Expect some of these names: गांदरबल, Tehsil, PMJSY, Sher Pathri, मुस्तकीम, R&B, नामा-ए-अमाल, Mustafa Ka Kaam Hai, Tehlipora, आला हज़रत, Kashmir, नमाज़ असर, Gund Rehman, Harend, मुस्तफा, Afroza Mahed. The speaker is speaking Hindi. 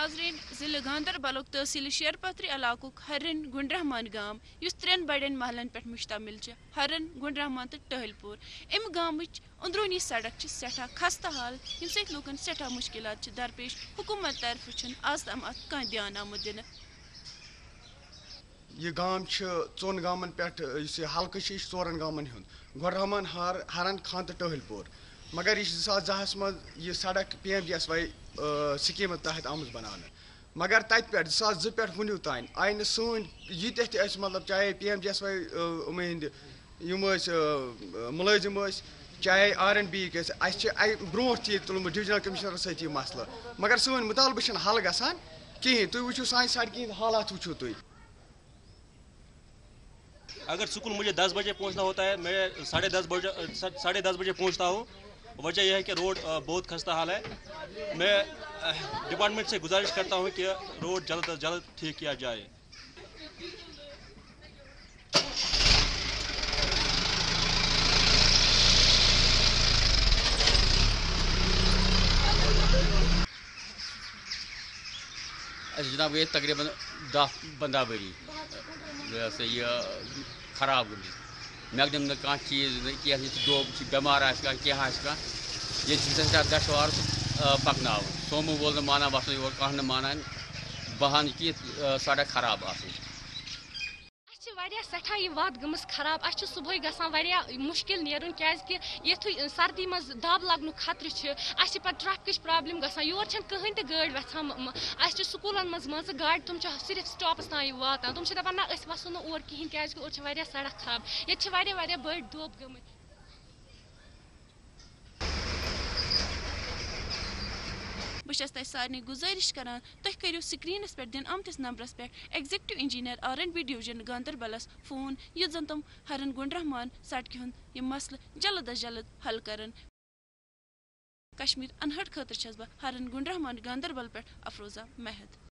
नाजरीन जिले गांदरबल तहसील शेरपथरी इलाक हरन गुंड रहमान गाम त्रेन बड़न महलन पे मुश्तमिल हरन गुंड रहमान तो टहलपुर अम गाम अंदरूनी सड़क सठा खस्ता हाल यम लूकन सठा मुश्किल दरपेश हुकूमत तरफ आज तम अ ध्यान आमुत दिन यह गाम चोन गामन पे हल्कह चोरन गामन हूं गुंड रहमान हार हरन खान तो टहलपुर मगर यह 2002 मह सड़क PMJSY स्कीम तहत आमुत बनाने मगर तत पे 2002 पे वनु तान आई न सून यीत मतलब चाहे PMJSY हंद यम मुलजिम चाहे R&B ब्रो थी तुलमुत डिवीजनल कमिश्नर सी मसल मगर सन मुतालबह हल ग कहें तुम वो सान सड़क हालात वो तुम अगर स्कूल मुझे 10 बजे पहुंचना होता है मैं 10:30 बजे पहुंचता हूँ। वजह यह है कि रोड बहुत खस्ता हाल है। मैं डिपार्टमेंट से गुजारिश करता हूँ कि रोड जल्द से जल्द ठीक किया जाए। जनाब ये तकरीबन 10 बंदा बरी जैसे ये खराब गई मैकदम ना कह चीज कह डोब बेमार आ ये सठा दशवार पकन सोमू वोल माना वसन योर कह नान बहान कि सड़क खराब आ सठा यह वात गमस खराब अच्छे सुबह गाँव मुश्किल नेरुन क्या यु सर्दी मज दब लगन खतरे पे ट्रैफिक प्रॉब्लम गाँव योर कहें तो गाड़ी वह स्कूलन मज गाड़ी तुम सिर्फ स्टॉपस तान वातान तुम दपान ना वसो ना और कहें क्या और सड़क खराब ये बड़ दोब ग बस तह सारे गुजारिश करान तुम करो स्क्रीनस पे दिन आमतिस नंबरस पे एग्जीक्यूटिव इंजीनियर R&B डिवीजन गांदरबलस फोन ये जन तुम हरन गुंड रहमान सड़क ये मसल जल्द अज जल्द हल कर कश्मीर अनहट खतर छस बह हरन गुंड रहमान गांदरबल पे अफरोजा महद।